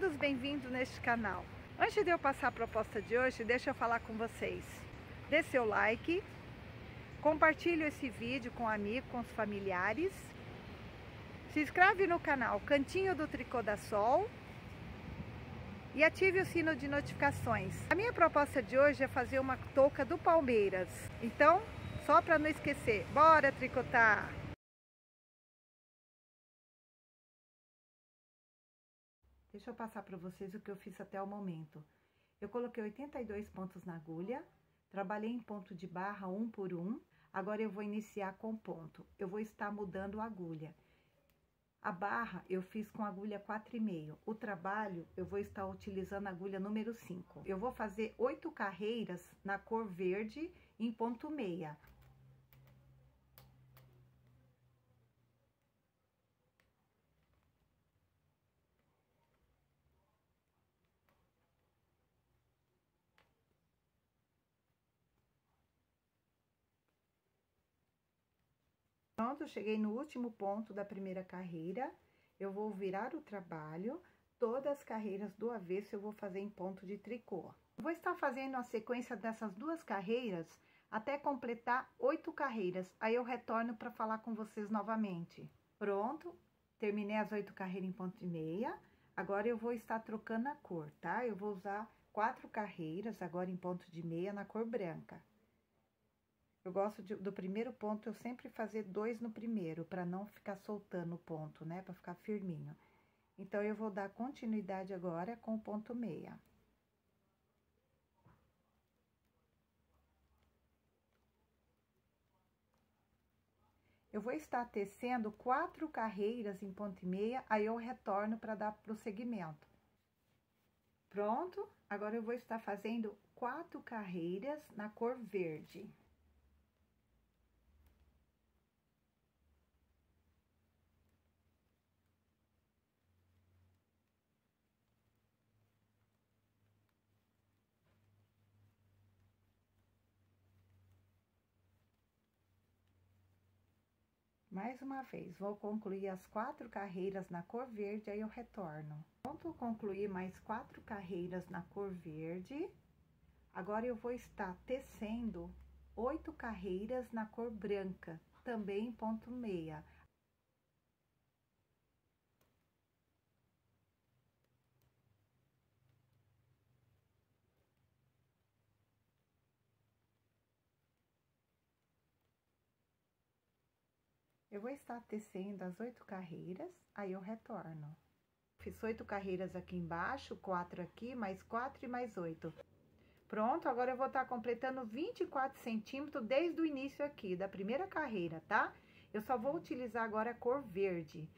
todos bem-vindos neste canal. Antes de eu passar a proposta de hoje, deixa eu falar com vocês. Dê seu like, compartilhe esse vídeo com amigos, com os familiares. Se inscreve no canal Cantinho do Tricô da Sol e ative o sino de notificações. A minha proposta de hoje é fazer uma touca do Palmeiras. Então, só para não esquecer, bora tricotar! Deixa eu passar para vocês o que eu fiz até o momento. Eu coloquei 82 pontos na agulha, trabalhei em ponto de barra um por um. Agora eu vou iniciar com ponto. Eu vou estar mudando a agulha. A barra eu fiz com agulha 4,5. O trabalho eu vou estar utilizando a agulha número 5. Eu vou fazer 8 carreiras na cor verde em ponto meia. Pronto, eu cheguei no último ponto da primeira carreira, eu vou virar o trabalho, todas as carreiras do avesso eu vou fazer em ponto de tricô. Eu vou estar fazendo a sequência dessas duas carreiras até completar 8 carreiras, aí eu retorno para falar com vocês novamente. Pronto, terminei as 8 carreiras em ponto de meia, agora eu vou estar trocando a cor, tá? Eu vou usar 4 carreiras agora em ponto de meia na cor branca. Eu gosto do primeiro ponto, eu sempre fazer 2 no primeiro, para não ficar soltando o ponto, né? Para ficar firminho. Então, eu vou dar continuidade agora com o ponto meia. Eu vou estar tecendo 4 carreiras em ponto e meia, aí eu retorno para dar prosseguimento. Pronto, agora eu vou estar fazendo 4 carreiras na cor verde. Mais uma vez, vou concluir as 4 carreiras na cor verde, aí eu retorno. Pronto, concluí mais 4 carreiras na cor verde. Agora, eu vou estar tecendo 8 carreiras na cor branca, também em ponto meia. Eu vou estar tecendo as 8 carreiras, aí eu retorno. Fiz 8 carreiras aqui embaixo, 4 aqui, mais 4 e mais 8. Pronto, agora eu vou estar completando 24 centímetros desde o início aqui, da primeira carreira, tá? Eu só vou utilizar agora a cor verde.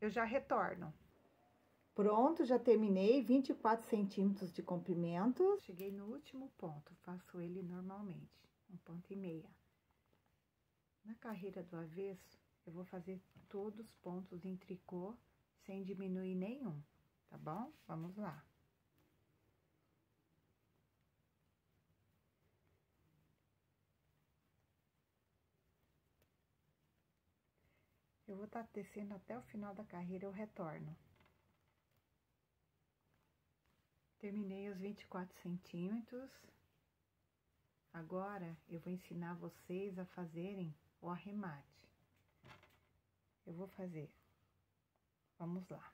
Eu já retorno. Pronto, já terminei, 24 centímetros de comprimento. Cheguei no último ponto, faço ele normalmente. Um ponto e meia. Na carreira do avesso, eu vou fazer todos os pontos em tricô, sem diminuir nenhum, tá bom? Vamos lá. Eu vou estar tecendo até o final da carreira, eu retorno. Terminei os 24 centímetros. Agora, eu vou ensinar vocês a fazerem o arremate. Eu vou fazer. Vamos lá.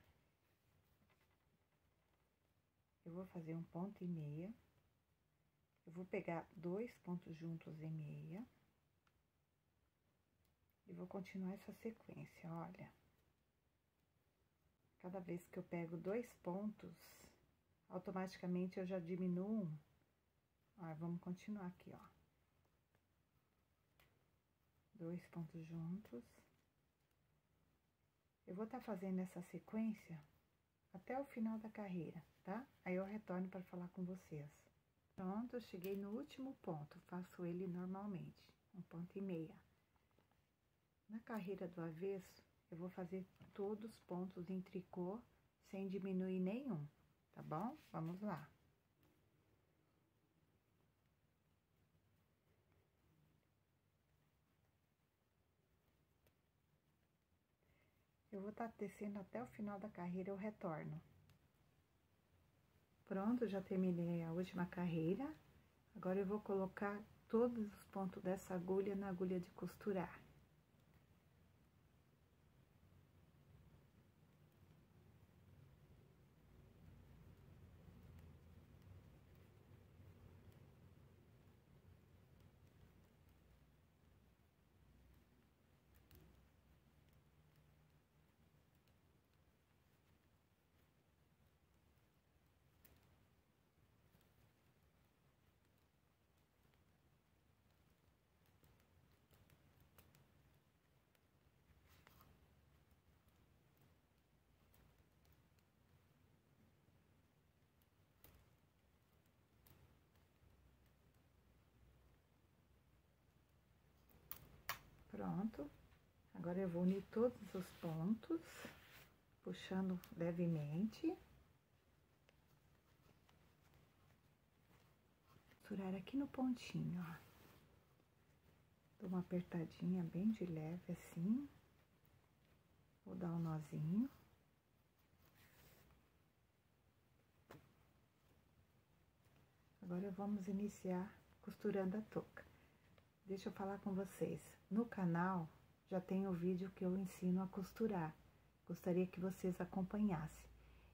Eu vou fazer um ponto e meia. Eu vou pegar 2 pontos juntos e meia. E vou continuar essa sequência, olha. Cada vez que eu pego 2 pontos, automaticamente eu já diminuo um. Ó, vamos continuar aqui, ó. 2 pontos juntos. Eu vou estar fazendo essa sequência até o final da carreira, tá? Aí eu retorno para falar com vocês. Pronto, cheguei no último ponto, faço ele normalmente, um ponto e meia. Na carreira do avesso, eu vou fazer todos os pontos em tricô, sem diminuir nenhum, tá bom? Vamos lá. Eu vou estar tecendo até o final da carreira, eu retorno. Pronto, já terminei a última carreira. Agora, eu vou colocar todos os pontos dessa agulha na agulha de costurar. Pronto, agora eu vou unir todos os pontos, puxando levemente. Costurar aqui no pontinho, ó. Dou uma apertadinha bem de leve assim. Vou dar um nozinho. Agora vamos iniciar costurando a touca. Deixa eu falar com vocês, no canal já tem o vídeo que eu ensino a costurar, gostaria que vocês acompanhassem.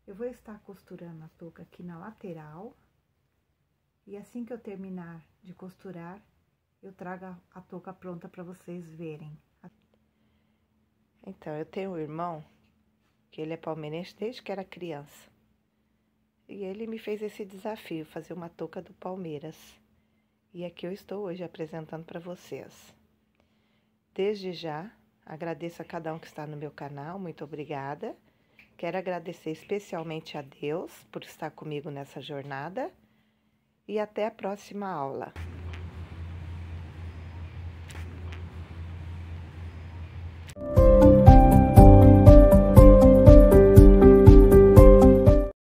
Eu vou estar costurando a touca aqui na lateral, e assim que eu terminar de costurar, eu trago a touca pronta para vocês verem. Então, eu tenho um irmão, que ele é palmeirense desde que era criança, e ele me fez esse desafio, fazer uma touca do Palmeiras. E aqui eu estou hoje apresentando para vocês. Desde já, agradeço a cada um que está no meu canal, muito obrigada. Quero agradecer especialmente a Deus por estar comigo nessa jornada. E até a próxima aula.